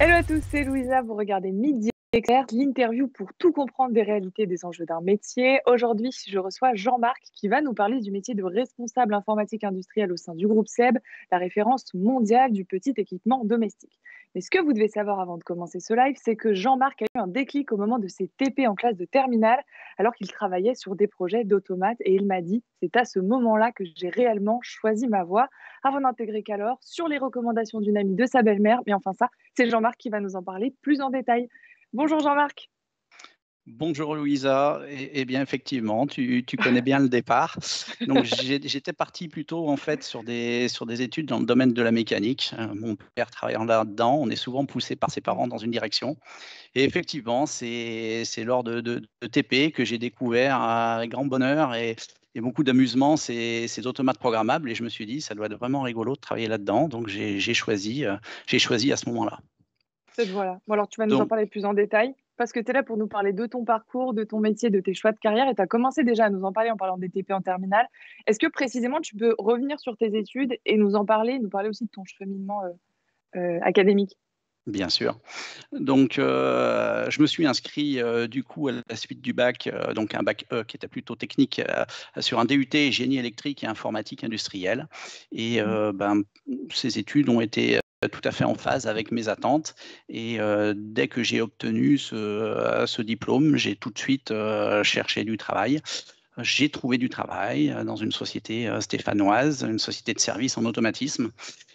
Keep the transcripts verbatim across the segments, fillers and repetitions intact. Hello à tous, c'est Louisa, vous regardez Midi Experte, l'interview pour tout comprendre des réalités et des enjeux d'un métier. Aujourd'hui, je reçois Jean-Marc qui va nous parler du métier de responsable informatique industriel au sein du groupe S E B, la référence mondiale du petit équipement domestique. Mais ce que vous devez savoir avant de commencer ce live, c'est que Jean-Marc a eu un déclic au moment de ses T P en classe de terminale alors qu'il travaillait sur des projets d'automates et il m'a dit « c'est à ce moment-là que j'ai réellement choisi ma voie ». Avant d'intégrer Calor, sur les recommandations d'une amie de sa belle-mère, mais enfin ça, c'est Jean-Marc qui va nous en parler plus en détail. Bonjour Jean-Marc. Bonjour Louisa. Eh bien effectivement, tu, tu connais bien le départ. Donc j'étais parti plutôt en fait sur des, sur des études dans le domaine de la mécanique. Mon père travaillant là-dedans, on est souvent poussé par ses parents dans une direction. Et effectivement, c'est lors de, de, de T P que j'ai découvert avec grand bonheur et Et beaucoup d'amusement, ces, ces automates programmables. Et je me suis dit, ça doit être vraiment rigolo de travailler là-dedans. Donc, j'ai choisi, euh, j'ai choisi à ce moment-là. Cette voie-là. Bon, alors, tu vas nous donc, en parler plus en détail. Parce que tu es là pour nous parler de ton parcours, de ton métier, de tes choix de carrière. Et tu as commencé déjà à nous en parler en parlant des T P en terminale. Est-ce que précisément, tu peux revenir sur tes études et nous en parler, nous parler aussi de ton cheminement euh, euh, académique? Bien sûr. Donc, euh, je me suis inscrit euh, du coup à la suite du bac, euh, donc un bac E qui était plutôt technique, euh, sur un D U T génie électrique et informatique industrielle. Et euh, ben, ces études ont été tout à fait en phase avec mes attentes. Et euh, dès que j'ai obtenu ce, ce diplôme, j'ai tout de suite euh, cherché du travail. J'ai trouvé du travail dans une société stéphanoise, une société de services en automatisme,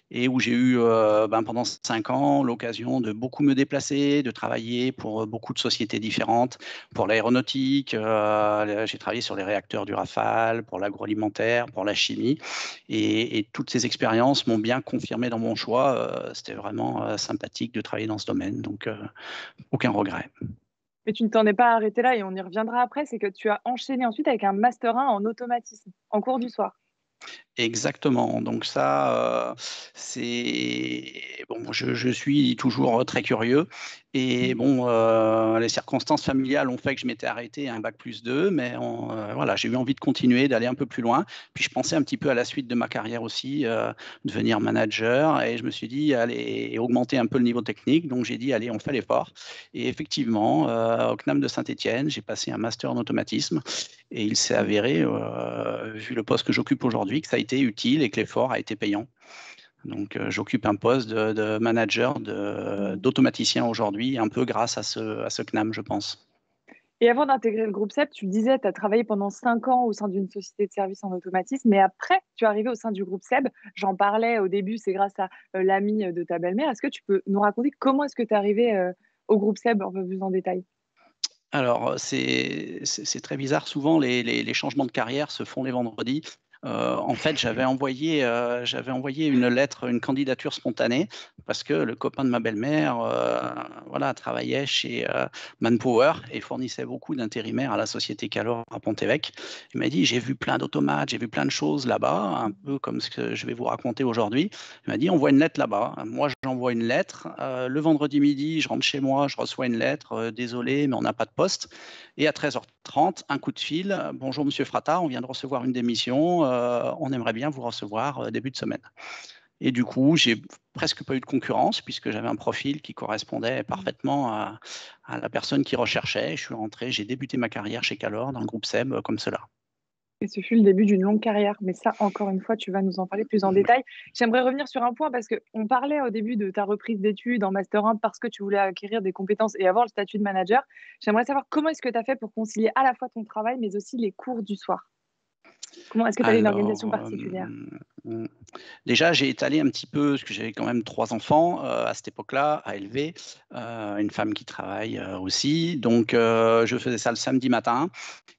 et où j'ai eu euh, ben, pendant cinq ans l'occasion de beaucoup me déplacer, de travailler pour beaucoup de sociétés différentes, pour l'aéronautique, euh, j'ai travaillé sur les réacteurs du Rafale, pour l'agroalimentaire, pour la chimie, et, et toutes ces expériences m'ont bien confirmé dans mon choix. Euh, c'était vraiment euh, sympathique de travailler dans ce domaine, donc euh, aucun regret. Mais tu ne t'en es pas arrêté là et on y reviendra après, c'est que tu as enchaîné ensuite avec un master un en automatisme, en cours du soir. Exactement. Donc ça, euh, c'est bon. Je, je suis toujours très curieux et bon, euh, les circonstances familiales ont fait que je m'étais arrêté à un bac plus deux, mais on, euh, voilà, j'ai eu envie de continuer, d'aller un peu plus loin. Puis je pensais un petit peu à la suite de ma carrière aussi, euh, devenir manager, et je me suis dit allez augmenter un peu le niveau technique. Donc j'ai dit allez, on fait l'effort. Et effectivement, euh, au C N A M de Saint-Étienne, j'ai passé un master en automatisme et il s'est avéré, euh, vu le poste que j'occupe aujourd'hui, que ça a été utile et que l'effort a été payant. Donc, euh, j'occupe un poste de, de manager d'automaticien aujourd'hui, un peu grâce à ce, à ce C N A M, je pense. Et avant d'intégrer le groupe S E B, tu disais, tu as travaillé pendant cinq ans au sein d'une société de services en automatisme, mais après, tu es arrivé au sein du groupe S E B. J'en parlais au début, c'est grâce à euh, l'ami de ta belle-mère. Est-ce que tu peux nous raconter comment est-ce que tu es arrivé euh, au groupe S E B, en plus en détail? Alors, c'est très bizarre. Souvent, les, les, les changements de carrière se font les vendredis. Euh, en fait, j'avais envoyé, euh, j'avais envoyé une lettre, une candidature spontanée, parce que le copain de ma belle-mère euh, voilà, travaillait chez euh, Manpower et fournissait beaucoup d'intérimaires à la société Calor à Pont-Évêque. Il m'a dit, j'ai vu plein d'automates, j'ai vu plein de choses là-bas, un peu comme ce que je vais vous raconter aujourd'hui. Il m'a dit, on voit une lettre là-bas. Moi, j'envoie une lettre. Euh, le vendredi midi, je rentre chez moi, je reçois une lettre. Euh, désolé, mais on n'a pas de poste. Et à treize heures trente, un coup de fil. Bonjour, monsieur Frata, on vient de recevoir une démission. Euh, Euh, on aimerait bien vous recevoir euh, début de semaine. Et du coup, j'ai presque pas eu de concurrence puisque j'avais un profil qui correspondait parfaitement à, à la personne qui recherchait. Je suis rentré, j'ai débuté ma carrière chez Calor dans le groupe S E B euh, comme cela. Et ce fut le début d'une longue carrière. Mais ça, encore une fois, tu vas nous en parler plus en mmh. détail. J'aimerais revenir sur un point parce qu'on parlait au début de ta reprise d'études en Master un parce que tu voulais acquérir des compétences et avoir le statut de manager. J'aimerais savoir comment est-ce que tu as fait pour concilier à la fois ton travail mais aussi les cours du soir? Comment est-ce que tu as une organisation particulière? euh, Déjà, j'ai étalé un petit peu, parce que j'avais quand même trois enfants euh, à cette époque-là, à élever, euh, une femme qui travaille euh, aussi. Donc, euh, je faisais ça le samedi matin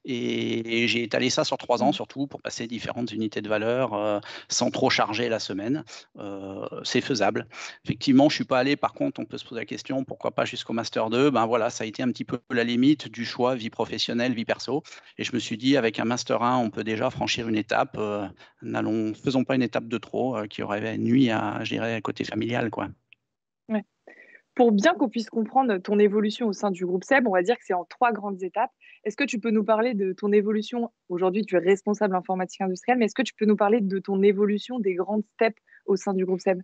et, et j'ai étalé ça sur trois ans, surtout pour passer différentes unités de valeur euh, sans trop charger la semaine. Euh, c'est faisable. Effectivement, je ne suis pas allé. Par contre, on peut se poser la question, pourquoi pas jusqu'au Master deux? Ben voilà, ça a été un petit peu la limite du choix vie professionnelle, vie perso. Et je me suis dit, avec un Master un, on peut déjà franchir une étape, euh, n'allons, faisons pas une étape de trop euh, qui aurait nuit à, je dirais, à côté familial, quoi. Ouais. Pour bien qu'on puisse comprendre ton évolution au sein du groupe S E B, on va dire que c'est en trois grandes étapes. Est-ce que tu peux nous parler de ton évolution? Aujourd'hui, tu es responsable informatique industrielle, mais est-ce que tu peux nous parler de ton évolution des grandes steps au sein du groupe S E B?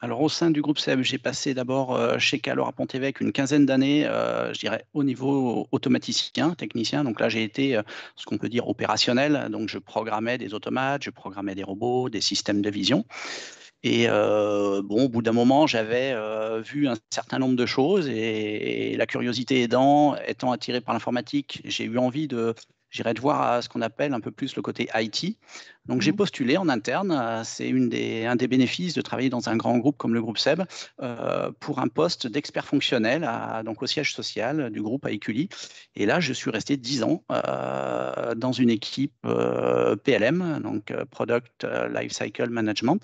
Alors, au sein du groupe S E B, j'ai passé d'abord chez Calor à Pont-Évêque une quinzaine d'années, euh, je dirais, au niveau automaticien, technicien. Donc là, j'ai été, ce qu'on peut dire, opérationnel. Donc, je programmais des automates, je programmais des robots, des systèmes de vision. Et euh, bon, au bout d'un moment, j'avais euh, vu un certain nombre de choses. Et, et la curiosité aidant, étant attiré par l'informatique, j'ai eu envie de... J'irai de voir à ce qu'on appelle un peu plus le côté I T. Donc, mmh. j'ai postulé en interne. C'est une des, un des bénéfices de travailler dans un grand groupe comme le groupe S E B euh, pour un poste d'expert fonctionnel à, donc au siège social du groupe à Écully. Et là, je suis resté dix ans euh, dans une équipe euh, P L M, donc Product Lifecycle Management,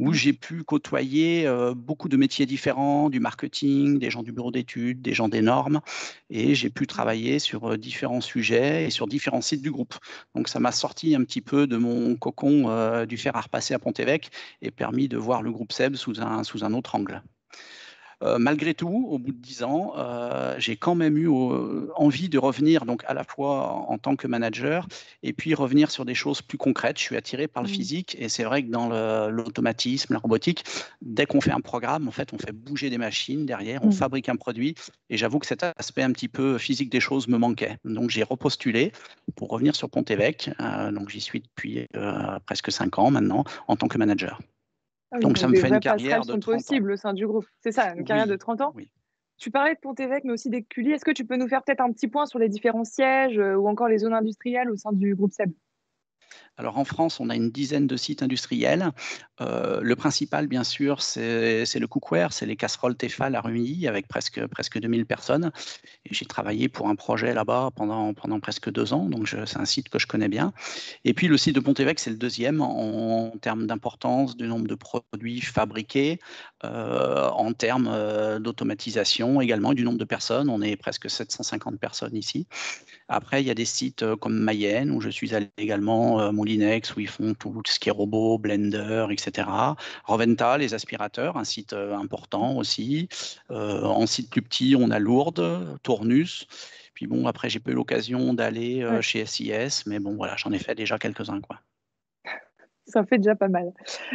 où j'ai pu côtoyer euh, beaucoup de métiers différents, du marketing, des gens du bureau d'études, des gens des normes. Et j'ai pu travailler sur différents sujets et sur différents différents sites du groupe. Donc, ça m'a sorti un petit peu de mon cocon euh, du fer à repasser à Pont-Évêque et permis de voir le groupe S E B sous un, sous un autre angle. Euh, malgré tout, au bout de dix ans, euh, j'ai quand même eu euh, envie de revenir donc, à la fois en, en tant que manager et puis revenir sur des choses plus concrètes. Je suis attiré par le physique et c'est vrai que dans l'automatisme, la robotique, dès qu'on fait un programme, en fait, on fait bouger des machines derrière, on mmh. fabrique un produit et j'avoue que cet aspect un petit peu physique des choses me manquait. Donc, j'ai repostulé pour revenir sur Pont-Évêque. Euh, donc, j'y suis depuis euh, presque cinq ans maintenant en tant que manager. Ah oui, donc, donc ça me fait une carrière de trente ans. Au sein du groupe. C'est ça, une carrière oui, de trente ans. Oui. Tu parlais de Pont-Évêque, mais aussi d'Écully. Est-ce que tu peux nous faire peut-être un petit point sur les différents sièges euh, ou encore les zones industrielles au sein du groupe S E B ? Alors, en France, on a une dizaine de sites industriels. Euh, le principal, bien sûr, c'est le cookware, c'est les casseroles Tefal à Rumilly, avec presque, presque deux mille personnes. J'ai travaillé pour un projet là-bas pendant, pendant presque deux ans, donc c'est un site que je connais bien. Et puis, le site de Pont-Évêque, c'est le deuxième en, en termes d'importance, du nombre de produits fabriqués, euh, en termes euh, d'automatisation également, du nombre de personnes. On est presque sept cent cinquante personnes ici. Après, il y a des sites comme Mayenne, où je suis allé également, euh, Moulinex, où ils font tout ce qui est robot, blender, et cetera. Roventa, les aspirateurs, un site important aussi. Euh, en site plus petit, on a Lourdes, Tournus. Puis bon, après, j'ai pas eu l'occasion d'aller euh, ouais. chez S I S, mais bon, voilà, j'en ai fait déjà quelques-uns, quoi. Ça fait déjà pas mal.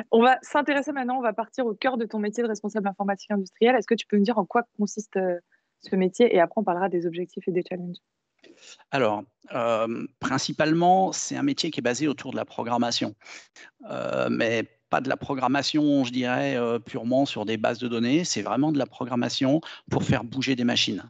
On va s'intéresser maintenant, on va partir au cœur de ton métier de responsable informatique industrielle. Est-ce que tu peux me dire en quoi consiste euh, ce métier? Et après, on parlera des objectifs et des challenges. Alors, euh, principalement, c'est un métier qui est basé autour de la programmation, euh, mais pas de la programmation, je dirais, euh, purement sur des bases de données, c'est vraiment de la programmation pour faire bouger des machines.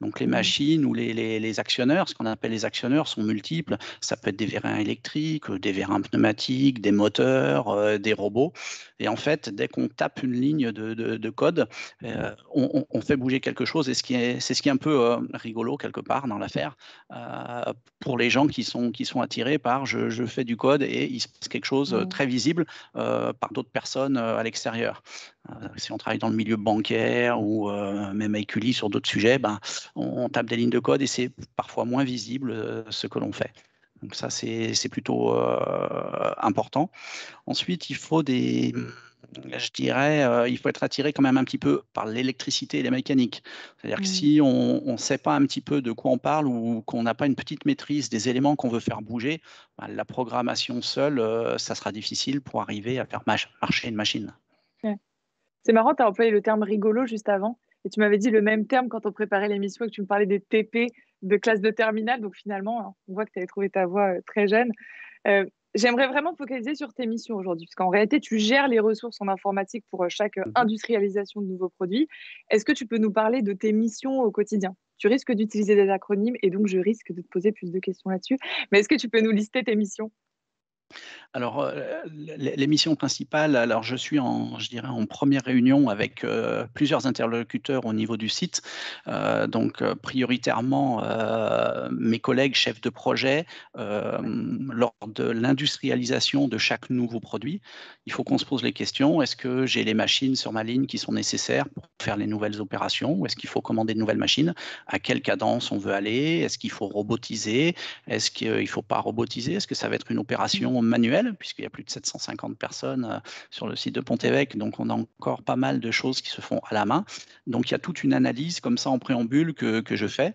Donc, les machines ou les, les, les actionneurs, ce qu'on appelle les actionneurs, sont multiples. Ça peut être des vérins électriques, des vérins pneumatiques, des moteurs, euh, des robots. Et en fait, dès qu'on tape une ligne de, de, de code, euh, on, on fait bouger quelque chose. Et c'est ce qui est, c'est ce qui est un peu euh, rigolo, quelque part, dans l'affaire, euh, pour les gens qui sont, qui sont attirés par je, je fais du code et il se passe quelque chose de très visible euh, par d'autres personnes euh, à l'extérieur. Euh, si on travaille dans le milieu bancaire ou euh, même à Écully sur d'autres sujets, ben, on tape des lignes de code et c'est parfois moins visible euh, ce que l'on fait. Donc ça, c'est plutôt euh, important. Ensuite, il faut des... Je dirais, euh, il faut être attiré quand même un petit peu par l'électricité et la mécanique. C'est-à-dire mmh. que si on ne sait pas un petit peu de quoi on parle ou qu'on n'a pas une petite maîtrise des éléments qu'on veut faire bouger, ben, la programmation seule, euh, ça sera difficile pour arriver à faire marcher une machine. Ouais. C'est marrant, tu as employé le terme rigolo juste avant. Et tu m'avais dit le même terme quand on préparait l'émission et que tu me parlais des T P de classe de terminale. Donc finalement, on voit que tu avais trouvé ta voie très jeune. Euh, J'aimerais vraiment focaliser sur tes missions aujourd'hui, parce qu'en réalité, tu gères les ressources en informatique pour chaque industrialisation de nouveaux produits. Est-ce que tu peux nous parler de tes missions au quotidien? Tu risques d'utiliser des acronymes et donc je risque de te poser plus de questions là-dessus. Mais est-ce que tu peux nous lister tes missions ? Alors, euh, les missions principales, alors je suis en, je dirais, en première réunion avec euh, plusieurs interlocuteurs au niveau du site, euh, donc euh, prioritairement euh, mes collègues chefs de projet euh, lors de l'industrialisation de chaque nouveau produit. Il faut qu'on se pose les questions, est-ce que j'ai les machines sur ma ligne qui sont nécessaires pour faire les nouvelles opérations ou est-ce qu'il faut commander de nouvelles machines? À quelle cadence on veut aller? Est-ce qu'il faut robotiser? Est-ce qu'il ne faut pas robotiser? Est-ce que ça va être une opération manuel, puisqu'il y a plus de sept cent cinquante personnes sur le site de Pont-Évêque, donc on a encore pas mal de choses qui se font à la main. Donc il y a toute une analyse comme ça en préambule que, que je fais.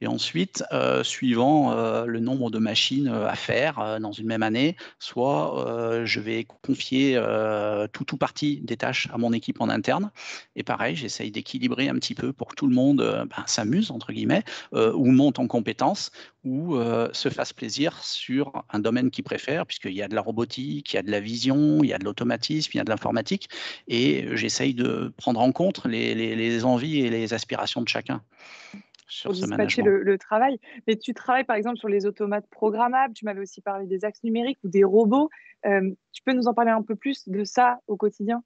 Et ensuite, euh, suivant euh, le nombre de machines à faire euh, dans une même année, soit euh, je vais confier euh, tout ou partie des tâches à mon équipe en interne. Et pareil, j'essaye d'équilibrer un petit peu pour que tout le monde euh, ben, s'amuse, entre guillemets, euh, ou monte en compétences, ou euh, se fasse plaisir sur un domaine qu'il préfère, puisqu'il y a de la robotique, il y a de la vision, il y a de l'automatisme, il y a de l'informatique. Et j'essaye de prendre en compte les, les, les envies et les aspirations de chacun. Sur pour dispatcher le, le travail. Mais tu travailles par exemple sur les automates programmables, tu m'avais aussi parlé des axes numériques ou des robots. Euh, tu peux nous en parler un peu plus de ça au quotidien ?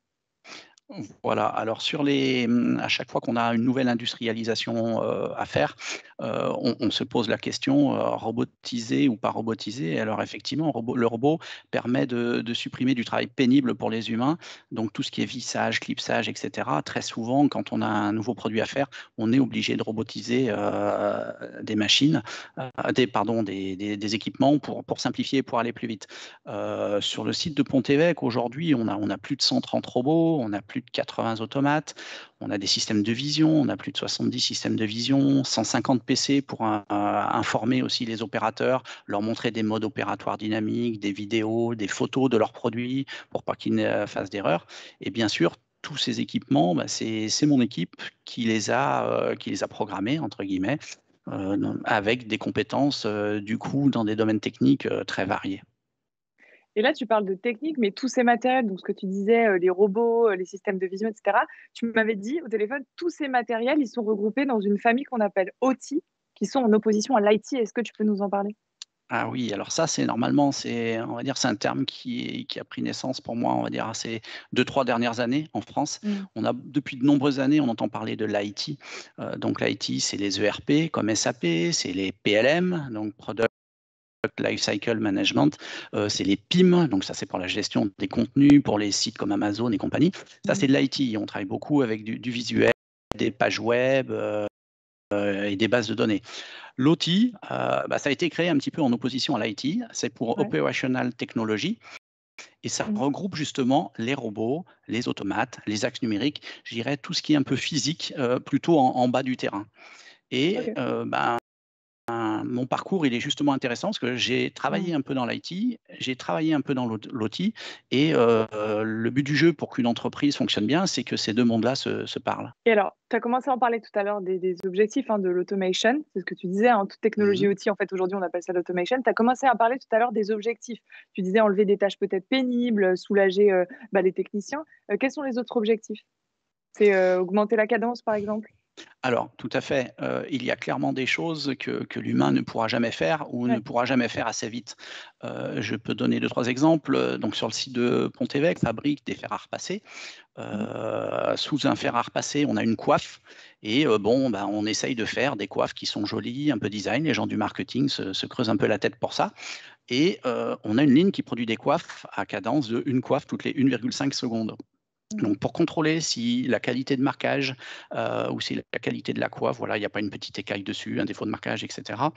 Voilà, alors sur les, à chaque fois qu'on a une nouvelle industrialisation euh, à faire, euh, on, on se pose la question euh, robotiser ou pas robotiser. Alors effectivement, robot, le robot permet de, de supprimer du travail pénible pour les humains, donc tout ce qui est vissage, clipsage, et cetera. Très souvent, quand on a un nouveau produit à faire, on est obligé de robotiser euh, des machines, euh, des, pardon, des, des, des équipements pour, pour simplifier, pour aller plus vite. Euh, sur le site de Pont-Évêque, aujourd'hui, on a, on a plus de cent trente robots, on a plus de quatre-vingts automates, on a des systèmes de vision, on a plus de soixante-dix systèmes de vision, cent cinquante P C pour un, euh, informer aussi les opérateurs, leur montrer des modes opératoires dynamiques, des vidéos, des photos de leurs produits pour pas qu'ils ne fassent d'erreurs. Et bien sûr, tous ces équipements, bah, c'est mon équipe qui les a, euh, qui les a programmés, entre guillemets, euh, avec des compétences, euh, du coup, dans des domaines techniques euh, très variés. Et là, tu parles de technique, mais tous ces matériels, donc ce que tu disais, les robots, les systèmes de vision, et cetera, tu m'avais dit au téléphone, tous ces matériels, ils sont regroupés dans une famille qu'on appelle O T, qui sont en opposition à l'I T. Est-ce que tu peux nous en parler ? Ah oui, alors ça, c'est normalement, c'est, on va dire, c'est un terme qui, qui a pris naissance pour moi, on va dire, ces deux, trois dernières années en France. Mmh. On a, depuis de nombreuses années, on entend parler de l'I T. Euh, donc l'I T, c'est les E R P comme S A P, c'est les P L M, donc Product Lifecycle Management, euh, c'est les P I M, donc ça c'est pour la gestion des contenus, pour les sites comme Amazon et compagnie. Ça c'est de l'I T, on travaille beaucoup avec du, du visuel, des pages web euh, euh, et des bases de données. L'O T, euh, bah, ça a été créé un petit peu en opposition à l'I T, c'est pour ouais. Operational Technology. Et ça regroupe justement les robots, les automates, les axes numériques, je dirais tout ce qui est un peu physique, euh, plutôt en, en bas du terrain. Et okay. euh, bah, mon parcours, il est justement intéressant parce que j'ai travaillé un peu dans l'I T, j'ai travaillé un peu dans l'O T et euh, le but du jeu pour qu'une entreprise fonctionne bien, c'est que ces deux mondes-là se, se parlent. Et alors, tu as commencé à en parler tout à l'heure des, des objectifs hein, de l'automation, c'est ce que tu disais, hein, toute technologie mmh. outil, en fait, aujourd'hui, on appelle ça l'automation. Tu as commencé à parler tout à l'heure des objectifs. Tu disais enlever des tâches peut-être pénibles, soulager euh, bah, les techniciens. Euh, quels sont les autres objectifs ? C'est euh, augmenter la cadence, par exemple ? Alors, tout à fait. Euh, il y a clairement des choses que, que l'humain ne pourra jamais faire ou ouais. ne pourra jamais faire assez vite. Euh, je peux donner deux, trois exemples. Donc, sur le site de Pont-Évêque, fabrique des fers à repasser. Euh, sous un fer à repasser, on a une coiffe. Et euh, bon, bah, on essaye de faire des coiffes qui sont jolies, un peu design. Les gens du marketing se, se creusent un peu la tête pour ça. Et euh, on a une ligne qui produit des coiffes à cadence de une coiffe toutes les une virgule cinq secondes. Donc, pour contrôler si la qualité de marquage euh, ou si la qualité de la coiffe, voilà, il n'y a pas une petite écaille dessus, un défaut de marquage, et cetera.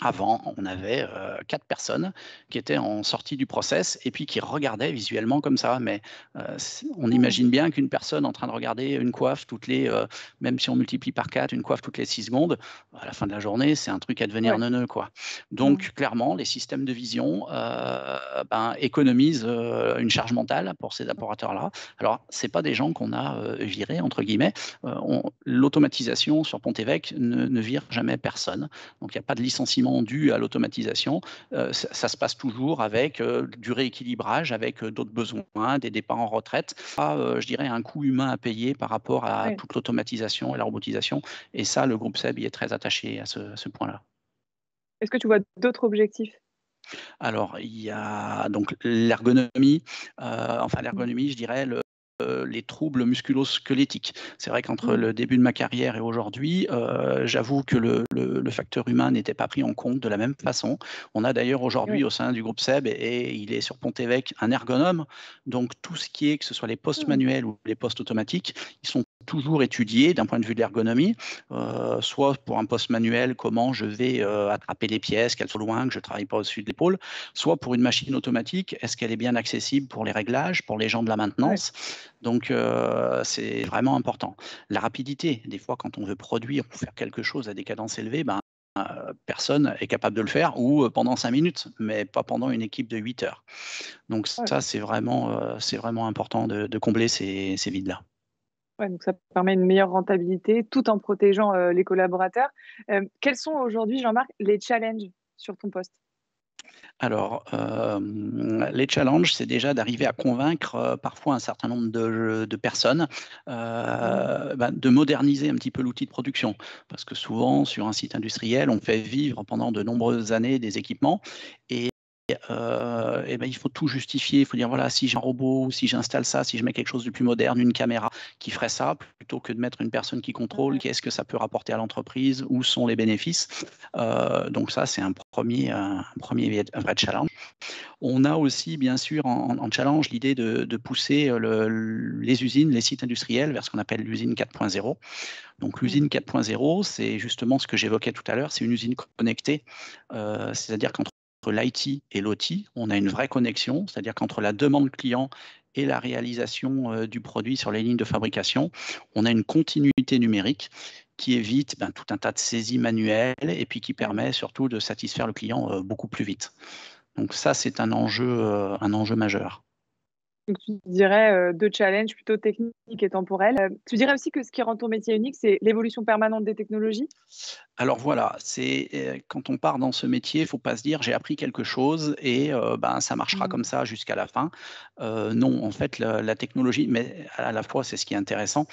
Avant, on avait euh, quatre personnes qui étaient en sortie du process et puis qui regardaient visuellement comme ça. Mais euh, on imagine bien qu'une personne en train de regarder une coiffe toutes les, euh, même si on multiplie par quatre, une coiffe toutes les six secondes, à la fin de la journée, c'est un truc à devenir ouais. neuneux, quoi. Donc, mmh. clairement, les systèmes de vision euh, ben, économisent euh, une charge mentale pour ces laboratoires-là. Alors, ce n'est pas des gens qu'on a euh, virés, entre guillemets. Euh, L'automatisation sur Pont-Évêque ne, ne vire jamais personne. Donc, il n'y a pas de licenciement dû à l'automatisation, euh, ça, ça se passe toujours avec euh, du rééquilibrage, avec euh, d'autres besoins, hein, des départs en retraite. Ah, euh, je dirais un coût humain à payer par rapport à oui. toute l'automatisation et la robotisation. Et ça, le groupe S E B y est très attaché à ce, ce point-là. Est-ce que tu vois d'autres objectifs ? Alors, il y a donc l'ergonomie, euh, enfin l'ergonomie, je dirais le les troubles musculo-squelettiques. C'est vrai qu'entre le début de ma carrière et aujourd'hui, euh, j'avoue que le, le, le facteur humain n'était pas pris en compte de la même façon. On a d'ailleurs aujourd'hui oui. au sein du groupe S E B, et, et il est sur Pont-Évêque, un ergonome. Donc tout ce qui est, que ce soit les postes manuels ou les postes automatiques, ils sont toujours étudié d'un point de vue de l'ergonomie, euh, soit pour un poste manuel, comment je vais euh, attraper les pièces, qu'elles soient loin, que je ne travaille pas au-dessus de l'épaule, soit pour une machine automatique, est-ce qu'elle est bien accessible pour les réglages, pour les gens de la maintenance. Ouais. Donc, euh, c'est vraiment important. La rapidité, des fois, quand on veut produire ou faire quelque chose à des cadences élevées, ben, personne est capable de le faire, ou pendant cinq minutes, mais pas pendant une équipe de huit heures. Donc ouais. ça, c'est vraiment, euh, c'est vraiment important de, de combler ces, ces vides-là. Ouais, donc ça permet une meilleure rentabilité tout en protégeant euh, les collaborateurs. Euh, quels sont aujourd'hui, Jean-Marc, les challenges sur ton poste ? Alors, euh, les challenges, c'est déjà d'arriver à convaincre euh, parfois un certain nombre de, de personnes euh, bah, de moderniser un petit peu l'outil de production. Parce que souvent, sur un site industriel, on fait vivre pendant de nombreuses années des équipements et Euh, et ben, il faut tout justifier, il faut dire voilà, si j'ai un robot, si j'installe ça, si je mets quelque chose de plus moderne, une caméra qui ferait ça, plutôt que de mettre une personne qui contrôle, qu'est-ce que ça peut rapporter à l'entreprise, où sont les bénéfices. Euh, donc ça, c'est un premier, un premier un vrai challenge. On a aussi, bien sûr, en, en challenge l'idée de, de pousser le, les usines, les sites industriels vers ce qu'on appelle l'usine quatre point zéro. Donc l'usine quatre point zéro, c'est justement ce que j'évoquais tout à l'heure, c'est une usine connectée, euh, c'est-à-dire qu'entre Entre l'I T et l'O T, on a une vraie connexion, c'est-à-dire qu'entre la demande client et la réalisation euh, du produit sur les lignes de fabrication, on a une continuité numérique qui évite ben, tout un tas de saisies manuelles et puis qui permet surtout de satisfaire le client euh, beaucoup plus vite. Donc ça, c'est un enjeu, euh, un enjeu majeur. Donc tu dirais euh, deux challenges plutôt techniques et temporels. Euh, tu dirais aussi que ce qui rend ton métier unique, c'est l'évolution permanente des technologies ? Alors voilà, c'est, euh, quand on part dans ce métier, il ne faut pas se dire j'ai appris quelque chose et euh, ben, ça marchera mmh. comme ça jusqu'à la fin. Euh, non, en fait, la, la technologie, mais à la fois c'est ce qui est intéressant,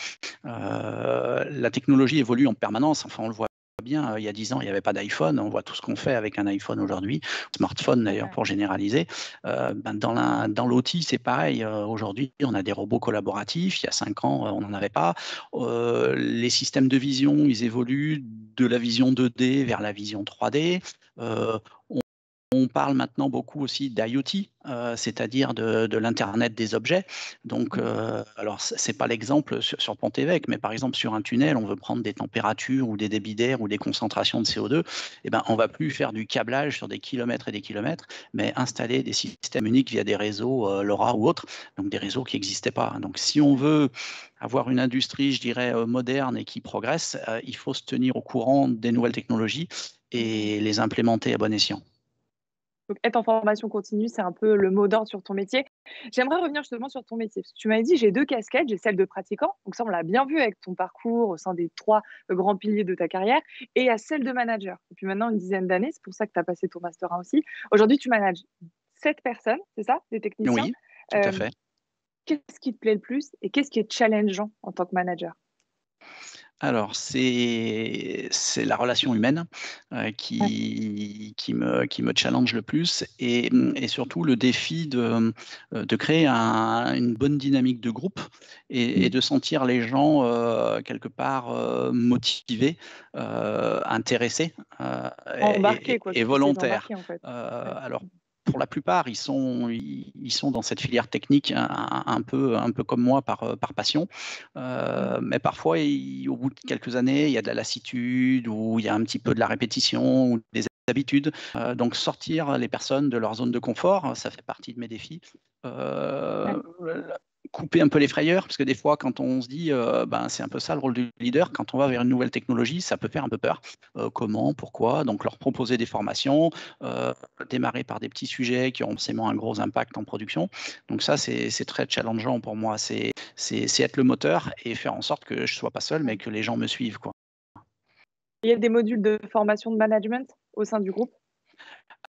euh, la technologie évolue en permanence, enfin on le voit bien, il y a dix ans, il n'y avait pas d'iPhone. On voit tout ce qu'on fait avec un iPhone aujourd'hui, smartphone d'ailleurs pour généraliser. Euh, ben dans la, dans l'O T, c'est pareil. Euh, aujourd'hui, on a des robots collaboratifs. Il y a cinq ans, on n'en avait pas. Euh, les systèmes de vision, ils évoluent de la vision deux D vers la vision trois D. Euh, on On parle maintenant beaucoup aussi d'I O T, euh, c'est-à-dire de, de l'Internet des objets. Donc, euh, alors, ce n'est pas l'exemple sur, sur Pont-Évêque, mais par exemple, sur un tunnel, on veut prendre des températures ou des débits d'air ou des concentrations de C O deux. Eh ben, on ne va plus faire du câblage sur des kilomètres et des kilomètres, mais installer des systèmes uniques via des réseaux euh, LoRa ou autres, donc des réseaux qui n'existaient pas. Donc, si on veut avoir une industrie, je dirais, euh, moderne et qui progresse, euh, il faut se tenir au courant des nouvelles technologies et les implémenter à bon escient. Donc, être en formation continue, c'est un peu le mot d'ordre sur ton métier. J'aimerais revenir justement sur ton métier. Tu m'as dit, j'ai deux casquettes, j'ai celle de pratiquant. Donc ça, on l'a bien vu avec ton parcours au sein des trois grands piliers de ta carrière. Et il y a celle de manager. Depuis maintenant une dizaine d'années, c'est pour ça que tu as passé ton master un aussi. Aujourd'hui, tu manages sept personnes, c'est ça, des techniciens ? Oui, tout à fait. Euh, qu'est-ce qui te plaît le plus et qu'est-ce qui est challengeant en tant que manager ? Alors, c'est, c'est la relation humaine euh, qui, qui, me, qui me challenge le plus et, et surtout le défi de, de créer un, une bonne dynamique de groupe et, et de sentir les gens euh, quelque part euh, motivés, euh, intéressés euh, embarqués, et, quoi, et volontaires. En fait. euh, ouais. Alors, pour la plupart, ils sont, ils sont dans cette filière technique un, un, peu, un peu comme moi par, par passion. Euh, mais parfois, il, au bout de quelques années, il y a de la lassitude ou il y a un petit peu de la répétition ou des habitudes. Euh, donc, sortir les personnes de leur zone de confort, ça fait partie de mes défis. Euh, ouais. Couper un peu les frayeurs, parce que des fois, quand on se dit, euh, ben, c'est un peu ça le rôle du leader, quand on va vers une nouvelle technologie, ça peut faire un peu peur. Euh, comment, pourquoi ? Donc, leur proposer des formations, euh, démarrer par des petits sujets qui auront forcément un gros impact en production. Donc ça, c'est, c'est très challengeant pour moi. C'est, c'est, c'est être le moteur et faire en sorte que je ne sois pas seul, mais que les gens me suivent, quoi. Il y a des modules de formation de management au sein du groupe ?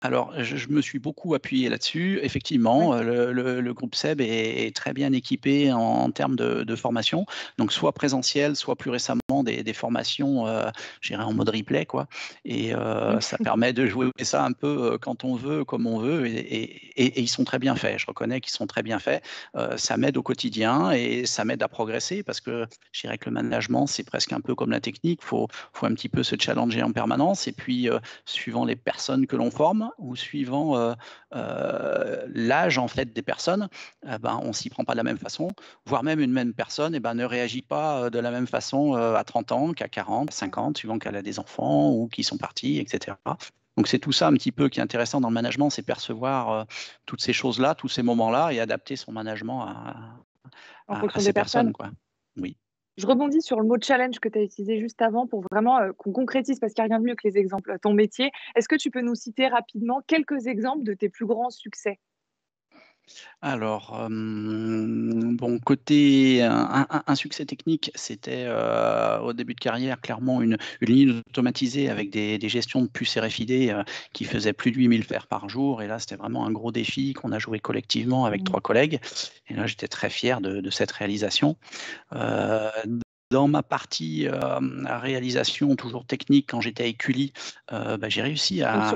Alors, je, je me suis beaucoup appuyé là-dessus. Effectivement, oui. le, le, le groupe S E B est, est très bien équipé en, en termes de, de formation, donc soit présentiel, soit plus récemment des, des formations, euh, je dirais en mode replay, quoi. Et euh, ça permet de jouer ça un peu quand on veut, comme on veut, et, et, et, et ils sont très bien faits. Je reconnais qu'ils sont très bien faits. Euh, ça m'aide au quotidien et ça m'aide à progresser parce que je dirais que le management, c'est presque un peu comme la technique. Il faut, faut un petit peu se challenger en permanence et puis euh, suivant les personnes que l'on forme, ou suivant euh, euh, l'âge en fait des personnes, euh, ben, on ne s'y prend pas de la même façon, voire même une même personne eh ben, ne réagit pas de la même façon euh, à trente ans qu'à quarante, cinquante, suivant qu'elle a des enfants ou qu'ils sont partis, et cetera. Donc c'est tout ça un petit peu qui est intéressant dans le management, c'est percevoir euh, toutes ces choses-là, tous ces moments-là et adapter son management à, à, à ces personnes, quoi. Oui. Je rebondis sur le mot challenge que tu as utilisé juste avant pour vraiment euh, qu'on concrétise, parce qu'il n'y a rien de mieux que les exemples, ton métier. Est-ce que tu peux nous citer rapidement quelques exemples de tes plus grands succès? Alors, euh, bon, côté un, un, un succès technique, c'était euh, au début de carrière, clairement, une, une ligne automatisée avec des, des gestions de puces R F I D euh, qui faisaient plus de huit mille paires par jour. Et là, c'était vraiment un gros défi qu'on a joué collectivement avec mmh. trois collègues. Et là, j'étais très fier de, de cette réalisation. Euh, Dans ma partie euh, réalisation, toujours technique, quand j'étais à Écully, euh, bah, j'ai réussi à…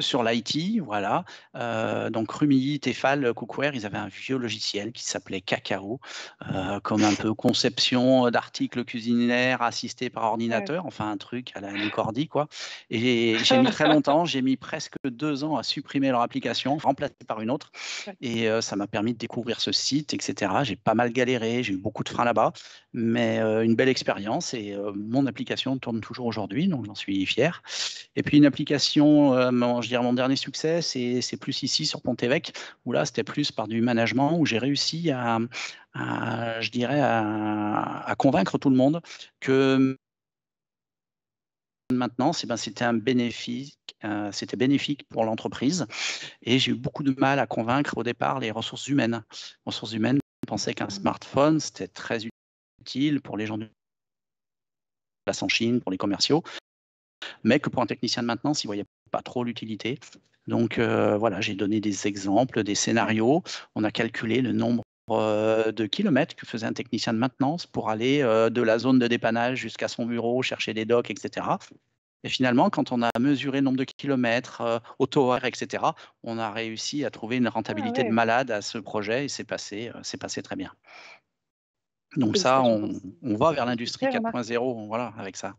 Sur l'I T, voilà. Euh, donc Rumilly, Tefal, Cookware, ils avaient un vieux logiciel qui s'appelait Cacao, euh, comme un peu conception d'articles cuisinaires assistés par ordinateur, ouais. enfin un truc à la Nicordi, quoi. Et j'ai mis très longtemps, j'ai mis presque deux ans à supprimer leur application, remplacée par une autre. Et euh, ça m'a permis de découvrir ce site, et cetera. J'ai pas mal galéré, j'ai eu beaucoup de freins là-bas, mais… une belle expérience et euh, mon application tourne toujours aujourd'hui, donc j'en suis fier. Et puis une application, euh, mon, je dirais mon dernier succès, c'est plus ici sur Pont-Évêque, où là c'était plus par du management, où j'ai réussi à, à, je dirais, à, à convaincre tout le monde que maintenant, c'est ben, c'était un bénéfice, euh, c'était bénéfique pour l'entreprise. Et j'ai eu beaucoup de mal à convaincre au départ les ressources humaines. Les ressources humaines pensaient qu'un smartphone, c'était très utile. utile pour les gens de place en Chine, pour les commerciaux, mais que pour un technicien de maintenance, il ne voyait pas trop l'utilité. Donc euh, voilà, j'ai donné des exemples, des scénarios. On a calculé le nombre euh, de kilomètres que faisait un technicien de maintenance pour aller euh, de la zone de dépannage jusqu'à son bureau, chercher des docks, et cetera. Et finalement, quand on a mesuré le nombre de kilomètres, euh, auto-horaire, et cetera, on a réussi à trouver une rentabilité ah, ouais. de malade à ce projet et c'est passé, euh, c'est passé très bien. Donc ça, on, on va vers l'industrie quatre point zéro, voilà, avec ça.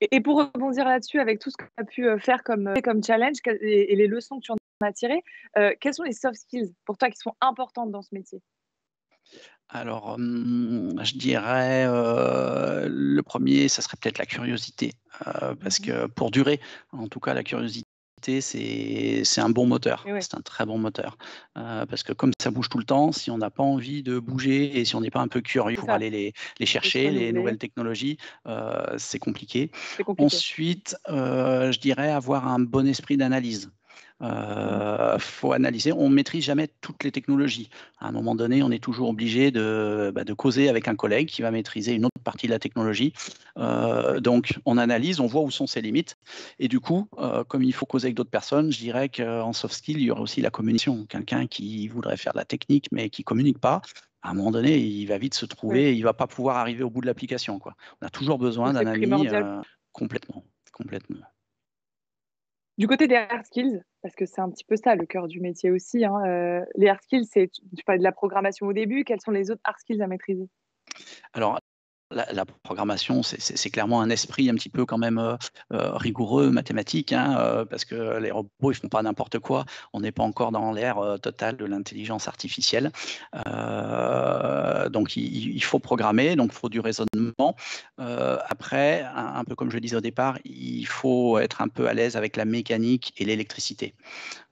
Et, et pour rebondir là-dessus, avec tout ce que tu as pu faire comme, comme challenge et, et les leçons que tu en as tirées, euh, quelles sont les soft skills pour toi qui sont importantes dans ce métier ? Alors, je dirais, euh, le premier, ça serait peut-être la curiosité, euh, parce que pour durer, en tout cas, la curiosité, c'est un bon moteur, ouais. c'est un très bon moteur. Euh, parce que comme ça bouge tout le temps, si on n'a pas envie de bouger et si on n'est pas un peu curieux pour aller les, les chercher, les nouvelles technologies, euh, c'est compliqué. compliqué. Ensuite, euh, je dirais avoir un bon esprit d'analyse. Il euh, faut analyser, on ne maîtrise jamais toutes les technologies. À un moment donné, on est toujours obligé de, bah, de causer avec un collègue qui va maîtriser une autre partie de la technologie. Euh, donc, on analyse, on voit où sont ses limites. Et du coup, euh, comme il faut causer avec d'autres personnes, je dirais qu'en soft skill, il y aurait aussi la communication. Quelqu'un qui voudrait faire de la technique, mais qui ne communique pas, à un moment donné, il va vite se trouver, oui. il ne va pas pouvoir arriver au bout de l'application, quoi. On a toujours besoin d'un ami euh, complètement, complètement. Du côté des hard skills, parce que c'est un petit peu ça le cœur du métier aussi, hein, euh, les hard skills, c'est, tu parlais de la programmation au début, quels sont les autres hard skills à maîtriser? Alors, la, la programmation, c'est clairement un esprit un petit peu quand même euh, rigoureux, mathématique, hein, euh, parce que les robots, ils font pas n'importe quoi, on n'est pas encore dans l'ère euh, totale de l'intelligence artificielle. Euh, donc, il, il faut programmer, donc il faut du raisonnement. Euh, après, un, un peu comme je le disais au départ, il faut être un peu à l'aise avec la mécanique et l'électricité.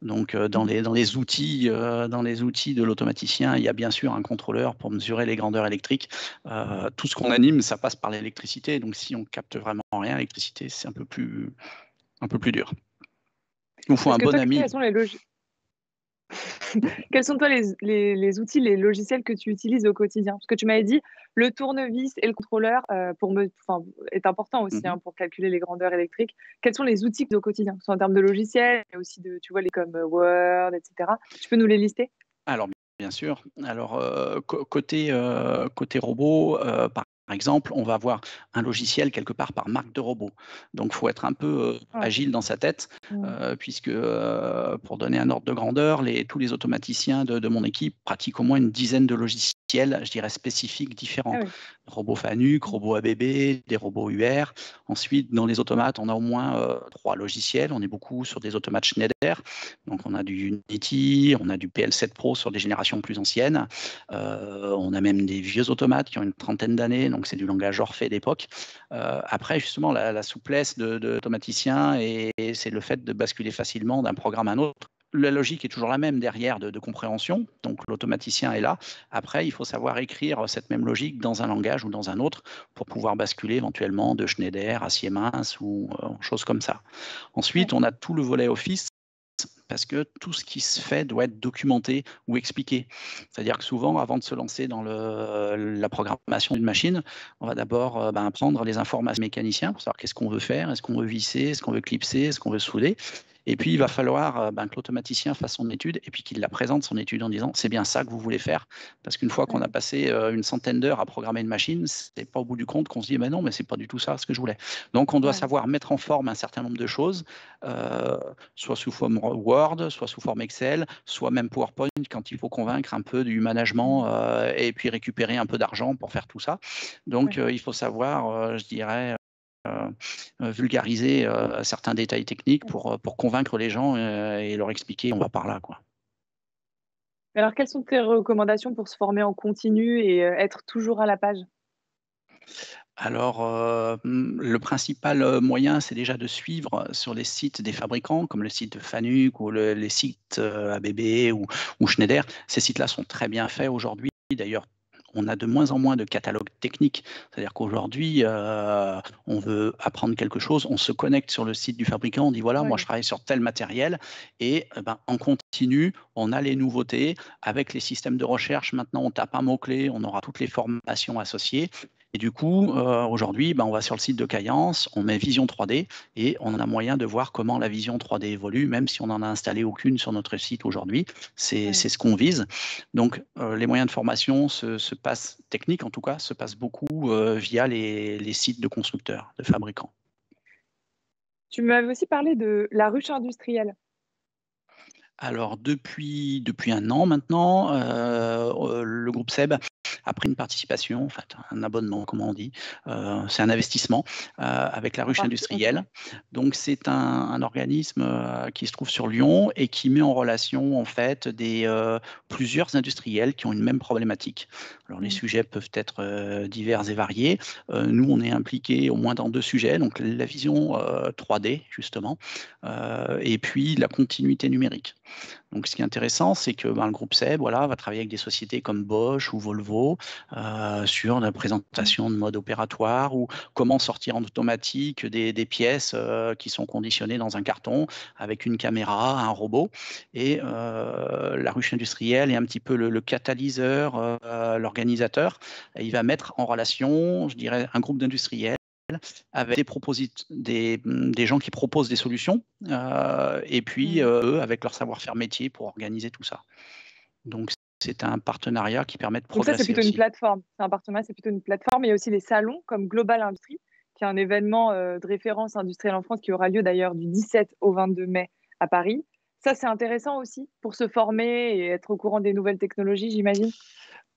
Donc, euh, dans, les, dans, les outils, euh, dans les outils de l'automaticien, il y a bien sûr un contrôleur pour mesurer les grandeurs électriques. Euh, tout ce qu'on anime, ça passe par l'électricité, donc si on capte vraiment rien, l'électricité, c'est un peu plus, un peu plus dur. Il nous faut un bon ami. Quels sont, les log... quels sont toi les, les, les outils, les logiciels que tu utilises au quotidien? Parce que tu m'avais dit, le tournevis et le contrôleur euh, pour me, enfin, est important aussi mm-hmm. hein, pour calculer les grandeurs électriques. Quels sont les outils au quotidien, que ce soit en termes de logiciels, mais aussi de, tu vois, les comme Word, et cetera. Tu peux nous les lister? Alors, bien sûr. Alors, euh, côté, euh, côté robot, euh, par Par exemple, on va avoir un logiciel quelque part par marque de robot. Donc, il faut être un peu euh, agile dans sa tête, euh, puisque euh, pour donner un ordre de grandeur, les, tous les automaticiens de, de mon équipe pratiquent au moins une dizaine de logiciels, je dirais, spécifiques, différents. Ah oui. Robots Fanuc, robots A B B, des robots U R. Ensuite, dans les automates, on a au moins euh, trois logiciels. On est beaucoup sur des automates Schneider. Donc, on a du Unity, on a du P L sept Pro sur des générations plus anciennes. Euh, on a même des vieux automates qui ont une trentaine d'années. Donc, c'est du langage Orphée d'époque. Euh, après, justement, la, la souplesse de, de l'automaticien et, et c'est le fait de basculer facilement d'un programme à un autre. la logique est toujours la même derrière de, de compréhension, donc l'automaticien est là. Après, il faut savoir écrire cette même logique dans un langage ou dans un autre pour pouvoir basculer éventuellement de Schneider à scier mince ou euh, choses comme ça. Ensuite, on a tout le volet Office, parce que tout ce qui se fait doit être documenté ou expliqué. C'est-à-dire que souvent, avant de se lancer dans le, la programmation d'une machine, on va d'abord ben, prendre les informations mécaniciens pour savoir qu'est-ce qu'on veut faire, est-ce qu'on veut visser, est-ce qu'on veut clipser, est-ce qu'on veut souder. Et puis, il va falloir ben, que l'automaticien fasse son étude et puis qu'il la présente, son étude, en disant « c'est bien ça que vous voulez faire ». Parce qu'une fois qu'on a passé euh, une centaine d'heures à programmer une machine, ce n'est pas au bout du compte qu'on se dit ben « non, mais ce n'est pas du tout ça ce que je voulais ». Donc, on doit ouais. savoir mettre en forme un certain nombre de choses, euh, soit sous forme Word, soit sous forme Excel, soit même PowerPoint quand il faut convaincre un peu du management euh, et puis récupérer un peu d'argent pour faire tout ça. Donc, ouais. euh, il faut savoir, euh, je dirais… Euh, vulgariser euh, certains détails techniques pour, pour convaincre les gens euh, et leur expliquer on va par là, quoi. Alors, quelles sont tes recommandations pour se former en continu et euh, être toujours à la page? Alors, euh, le principal moyen, c'est déjà de suivre sur les sites des fabricants, comme le site de Fanuc ou le, les sites euh, A B B ou, ou Schneider. Ces sites-là sont très bien faits aujourd'hui. D'ailleurs, on a de moins en moins de catalogues techniques, c'est-à-dire qu'aujourd'hui, euh, on veut apprendre quelque chose, on se connecte sur le site du fabricant, on dit voilà, oui. moi je travaille sur tel matériel, et euh, ben, en continu, on a les nouveautés. Avec les systèmes de recherche, maintenant on tape un mot-clé, on aura toutes les formations associées. Et du coup, euh, aujourd'hui, ben, on va sur le site de Cayence, on met Vision trois D et on a moyen de voir comment la Vision trois D évolue, même si on n'en a installé aucune sur notre site aujourd'hui. C'est ouais. ce qu'on vise. Donc, euh, les moyens de formation se, se passent, techniques en tout cas, se passent beaucoup euh, via les, les sites de constructeurs, de fabricants. Tu m'avais aussi parlé de la ruche industrielle. Alors, depuis, depuis un an maintenant, euh, le groupe S E B a pris une participation, en fait, un abonnement, comment on dit, euh, c'est un investissement euh, avec la ruche industrielle. Donc, c'est un, un organisme euh, qui se trouve sur Lyon et qui met en relation, en fait, des, euh, plusieurs industriels qui ont une même problématique. Alors, les mmh. sujets peuvent être euh, divers et variés. Euh, nous, on est impliqués au moins dans deux sujets, donc la vision euh, trois D, justement, euh, et puis la continuité numérique. Donc, ce qui est intéressant, c'est que ben, le groupe S E B voilà, va travailler avec des sociétés comme Bosch ou Volvo euh, sur la présentation de mode opératoire ou comment sortir en automatique des, des pièces euh, qui sont conditionnées dans un carton avec une caméra, un robot. Et euh, la ruche industrielle est un petit peu le, le catalyseur, euh, l'organisateur. Il va mettre en relation, je dirais, un groupe d'industriels avec des, des, des gens qui proposent des solutions euh, et puis euh, eux avec leur savoir-faire métier pour organiser tout ça. Donc c'est un partenariat qui permet de progresser. Donc ça c'est plutôt aussi. Une plateforme, c'est un partenariat, c'est plutôt une plateforme. Il y a aussi les salons comme Global Industry qui est un événement euh, de référence industrielle en France qui aura lieu d'ailleurs du dix-sept au vingt-deux mai à Paris. Ça c'est intéressant aussi pour se former et être au courant des nouvelles technologies, j'imagine.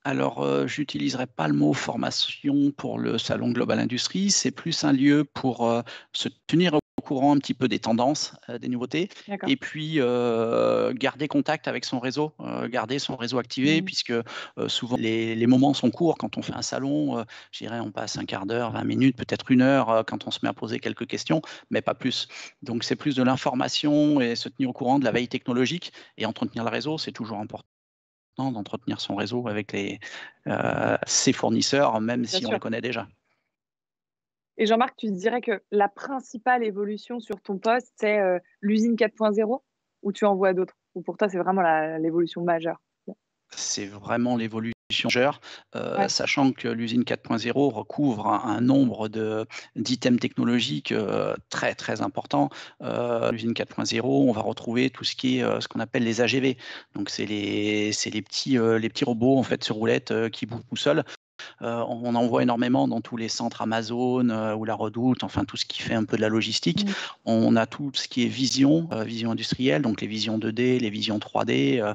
Alors, euh, je n'utiliserai pas le mot formation pour le salon Global Industry, c'est plus un lieu pour euh, se tenir au courant un petit peu des tendances, euh, des nouveautés, et puis euh, garder contact avec son réseau, euh, garder son réseau activé, mmh. puisque euh, souvent les, les moments sont courts. Quand on fait un salon, euh, je dirais on passe un quart d'heure, vingt minutes, peut-être une heure, euh, quand on se met à poser quelques questions, mais pas plus. Donc, c'est plus de l'information et se tenir au courant de la veille technologique et entretenir le réseau, c'est toujours important. D'entretenir son réseau avec les, euh, ses fournisseurs, même Bien si sûr. On les connaît déjà. Et Jean-Marc, tu dirais que la principale évolution sur ton poste, c'est euh, l'usine quatre point zéro ou tu en vois d'autres? Ou pour toi, c'est vraiment l'évolution majeure? C'est vraiment l'évolution majeure, euh, ouais. sachant que l'usine quatre point zéro recouvre un, un nombre d'items technologiques euh, très très important. Euh, l'usine quatre point zéro, on va retrouver tout ce qui est euh, ce qu'on appelle les A G V. Donc c'est les, les, petits, euh, les petits robots en fait sur roulette euh, qui bougent tout seuls. Euh, on en voit énormément dans tous les centres Amazon euh, ou la Redoute, enfin tout ce qui fait un peu de la logistique. Mmh. On a tout ce qui est vision, euh, vision industrielle, donc les visions deux D, les visions trois D. Euh,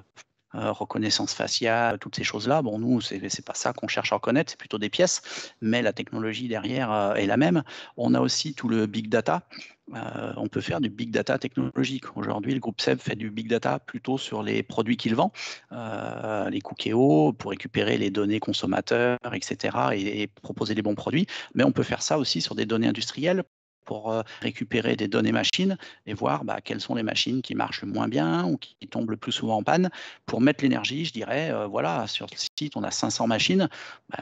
Euh, reconnaissance faciale, toutes ces choses-là. Bon, nous, c'est pas ça qu'on cherche à reconnaître, c'est plutôt des pièces, mais la technologie derrière euh, est la même. On a aussi tout le big data. Euh, on peut faire du big data technologique. Aujourd'hui, le groupe S E B fait du big data plutôt sur les produits qu'il vend, euh, les cookéos, pour récupérer les données consommateurs, et cetera, et, et proposer les bons produits. Mais on peut faire ça aussi sur des données industrielles pour euh, récupérer des données machines et voir bah, quelles sont les machines qui marchent le moins bien ou qui, qui tombent le plus souvent en panne. Pour mettre l'énergie, je dirais, euh, voilà, sur le site, on a cinq cents machines,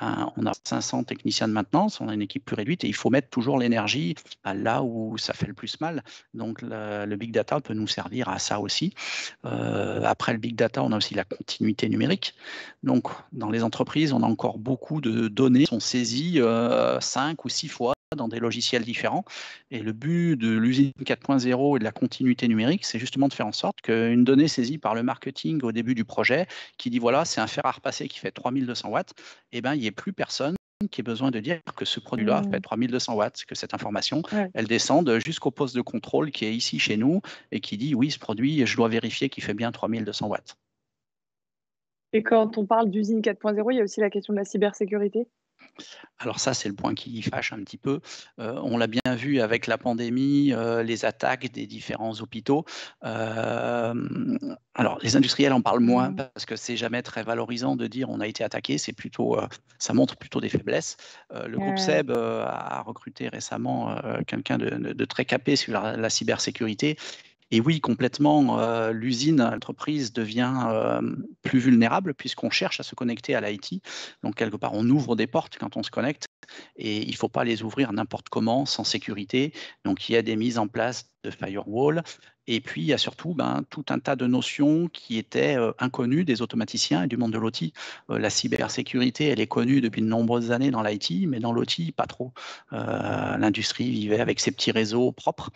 ben, on a cinq cents techniciens de maintenance, on a une équipe plus réduite et il faut mettre toujours l'énergie bah, là où ça fait le plus mal. Donc, le, le Big Data peut nous servir à ça aussi. Euh, après le Big Data, on a aussi la continuité numérique. Donc, dans les entreprises, on a encore beaucoup de données qui sont saisies euh, cinq ou six fois dans des logiciels différents. Et le but de l'usine quatre point zéro et de la continuité numérique, c'est justement de faire en sorte qu'une donnée saisie par le marketing au début du projet, qui dit voilà, c'est un fer à repasser qui fait trois mille deux cents watts, eh ben, il n'y ait plus personne qui a besoin de dire que ce produit-là mmh. fait trois mille deux cents watts, que cette information, ouais. elle descende jusqu'au poste de contrôle qui est ici chez nous et qui dit oui, ce produit, je dois vérifier qu'il fait bien trois mille deux cents watts. Et quand on parle d'usine quatre point zéro, il y a aussi la question de la cybersécurité? Alors ça, c'est le point qui fâche un petit peu. Euh, on l'a bien vu avec la pandémie, euh, les attaques des différents hôpitaux. Euh, alors, les industriels en parlent moins parce que c'est jamais très valorisant de dire on a été attaqué. C'est plutôt, euh, ça montre plutôt des faiblesses. Euh, le groupe S E B euh, a recruté récemment euh, quelqu'un de, de, de très capé sur la, la cybersécurité. Et oui, complètement, euh, l'usine, l'entreprise devient euh, plus vulnérable puisqu'on cherche à se connecter à l'I T. Donc, quelque part, on ouvre des portes quand on se connecte et il ne faut pas les ouvrir n'importe comment, sans sécurité. Donc, il y a des mises en place de firewall. Et puis, il y a surtout ben, tout un tas de notions qui étaient euh, inconnues des automaticiens et du monde de l'O T. Euh, la cybersécurité, elle est connue depuis de nombreuses années dans l'I T, mais dans l'O T, pas trop. Euh, L'industrie vivait avec ses petits réseaux propres,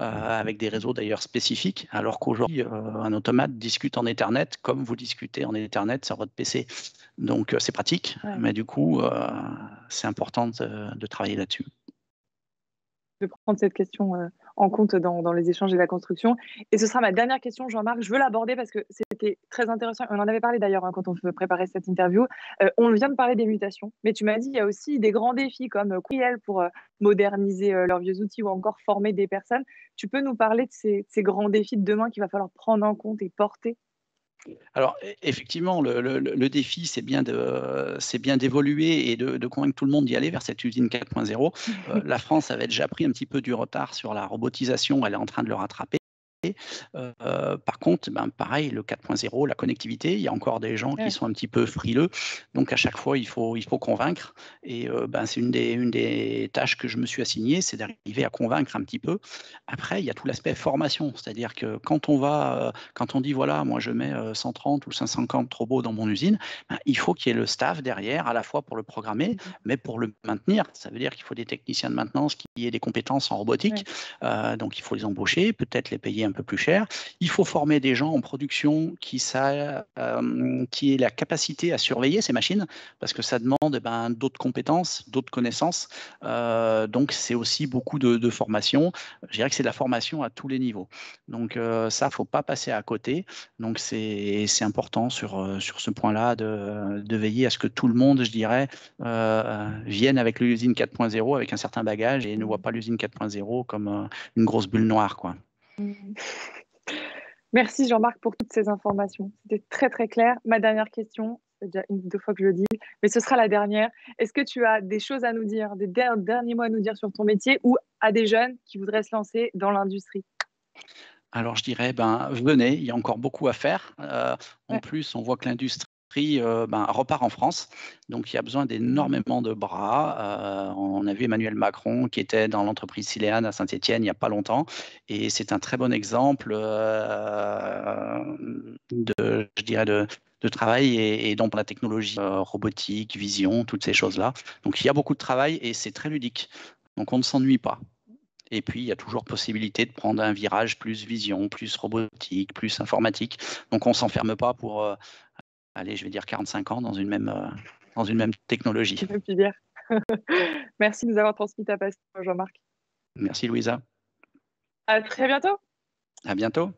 euh, avec des réseaux d'ailleurs spécifiques, alors qu'aujourd'hui, euh, un automate discute en Ethernet comme vous discutez en Ethernet sur votre P C. Donc, euh, c'est pratique, ouais. mais du coup, euh, c'est important de, de travailler là-dessus. De prendre cette question euh, en compte dans, dans les échanges et la construction. Et ce sera ma dernière question, Jean-Marc. Je veux l'aborder parce que c'était très intéressant. On en avait parlé d'ailleurs hein, quand on préparait cette interview. Euh, on vient de parler des mutations, mais tu m'as dit qu'il y a aussi des grands défis comme courriel pour euh, moderniser euh, leurs vieux outils ou encore former des personnes. Tu peux nous parler de ces, ces grands défis de demain qu'il va falloir prendre en compte et porter? Alors, effectivement, le, le, le défi, c'est bien d'évoluer et de, de convaincre tout le monde d'y aller vers cette usine quatre point zéro. Euh, la France avait déjà pris un petit peu du retard sur la robotisation, elle est en train de le rattraper. Euh, par contre, ben, pareil, le quatre point zéro, la connectivité, il y a encore des gens ouais. qui sont un petit peu frileux. Donc, à chaque fois, il faut, il faut convaincre. Et euh, ben, c'est une des, une des tâches que je me suis assignée, c'est d'arriver à convaincre un petit peu. Après, il y a tout l'aspect formation. C'est-à-dire que quand on va, euh, quand on dit, voilà, moi, je mets cent trente ou cent cinquante robots dans mon usine, ben, il faut qu'il y ait le staff derrière, à la fois pour le programmer, mais pour le maintenir. Ça veut dire qu'il faut des techniciens de maintenance qui aient des compétences en robotique. Ouais. Euh, donc, il faut les embaucher, peut-être les payer un un peu plus cher. Il faut former des gens en production qui, ça, euh, qui aient la capacité à surveiller ces machines parce que ça demande ben, d'autres compétences, d'autres connaissances. Euh, donc, c'est aussi beaucoup de, de formation. Je dirais que c'est de la formation à tous les niveaux. Donc, euh, ça, il ne faut pas passer à côté. Donc, c'est important sur, sur ce point-là de, de veiller à ce que tout le monde, je dirais, euh, vienne avec l'usine quatre point zéro avec un certain bagage et ne voit pas l'usine quatre point zéro comme euh, une grosse bulle noire, quoi. Merci Jean-Marc pour toutes ces informations, c'était très très clair. Ma dernière question, c'est déjà une ou deux fois que je le dis, mais ce sera la dernière. Est-ce que tu as des choses à nous dire, des der derniers mots à nous dire sur ton métier ou à des jeunes qui voudraient se lancer dans l'industrie? Alors je dirais, ben, venez, il y a encore beaucoup à faire. Euh, en ouais. plus, on voit que l'industrie Ben, repart en France. Donc, il y a besoin d'énormément de bras. Euh, on a vu Emmanuel Macron qui était dans l'entreprise Silean à Saint-Étienne il n'y a pas longtemps. Et c'est un très bon exemple euh, de, je dirais, de, de travail et, et donc la technologie euh, robotique, vision, toutes ces choses-là. Donc, il y a beaucoup de travail et c'est très ludique. Donc, on ne s'ennuie pas. Et puis, il y a toujours possibilité de prendre un virage plus vision, plus robotique, plus informatique. Donc, on ne s'enferme pas pour... Euh, Allez, je vais dire quarante-cinq ans dans une même, euh, dans une même technologie. Merci de nous avoir transmis ta passion, Jean-Marc. Merci, Louisa. À très bientôt. À bientôt.